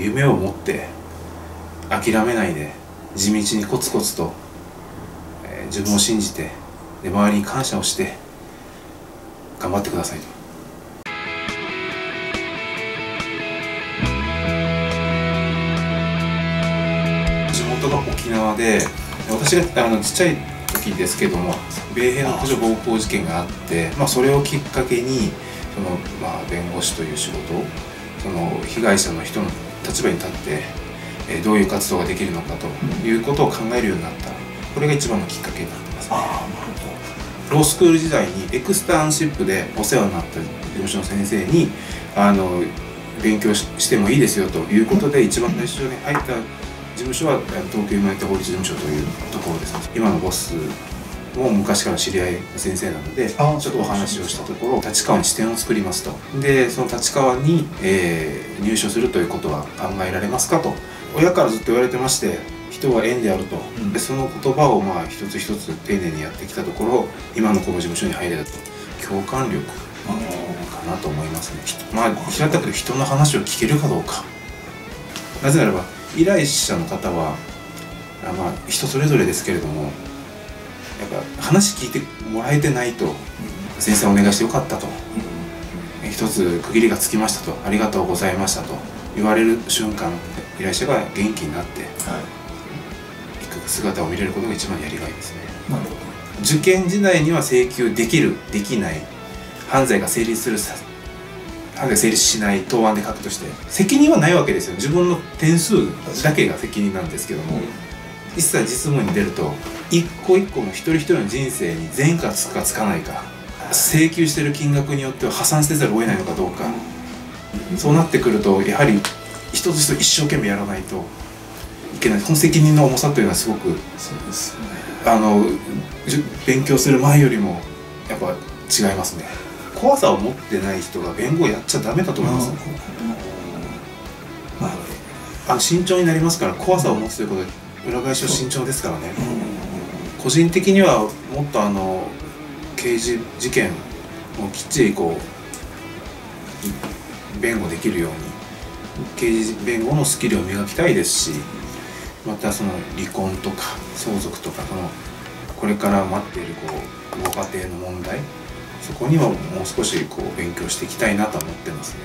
夢を持って諦めないで地道にコツコツと自分を信じて、で周りに感謝をして頑張ってくださいと。地元が沖縄で、私がちっちゃい時ですけども、米兵の補助暴行事件があって、それをきっかけにその、弁護士という仕事を、その被害者の人の立場に立って、どういう活動ができるのかということを考えるようになった。これが一番のきっかけになってますね。ロースクール時代にエクスターンシップでお世話になった事務所の先生に勉強してもいいですよということで、一番最初に入った事務所は東京ユナイテッド法律事務所というところです。今のボスも昔から知り合いの先生なので、ちょっとお話をしたところ、立川に支店を作りますと。でその立川に、入所するということは考えられますかと、親からずっと言われてまして、人は縁であると、でその言葉を一つ一つ丁寧にやってきたところ、今のこの事務所に入れたと。共感力かなと思いますね。平たく人の話を聞けるかどうか。なぜならば依頼者の方は人それぞれですけれども、やっぱ話聞いてもらえてないと、先生お願いしてよかったと、一つ区切りがつきましたと、ありがとうございましたと言われる瞬間、依頼者が元気になって、姿を見れることが一番やりがいですね。なるほど。受験時代には請求できるできない、犯罪が成立する犯罪が成立しない、答案で書くとして責任はないわけですよ。自分の点数だけが責任なんですけども、一切実務に出ると一個一個の一人一人の人生に善かつくかつかないか、請求している金額によっては破産せざるを得ないのかどうか、そうなってくるとやはり一つ一つ一生懸命やらないと。その責任の重さというのはすごく、そうですね、勉強する前よりもやっぱ違いますね。怖さを持ってない人が弁護をやっちゃダメだと思います、ね。慎重になりますから、怖さを持つということで裏返しは慎重ですからね。個人的にはもっと刑事事件をきっちり弁護できるように、刑事弁護のスキルを磨きたいですし、またその離婚とか相続とか、これから待っているご家庭の問題、そこにはもう少し勉強していきたいなと思ってますね。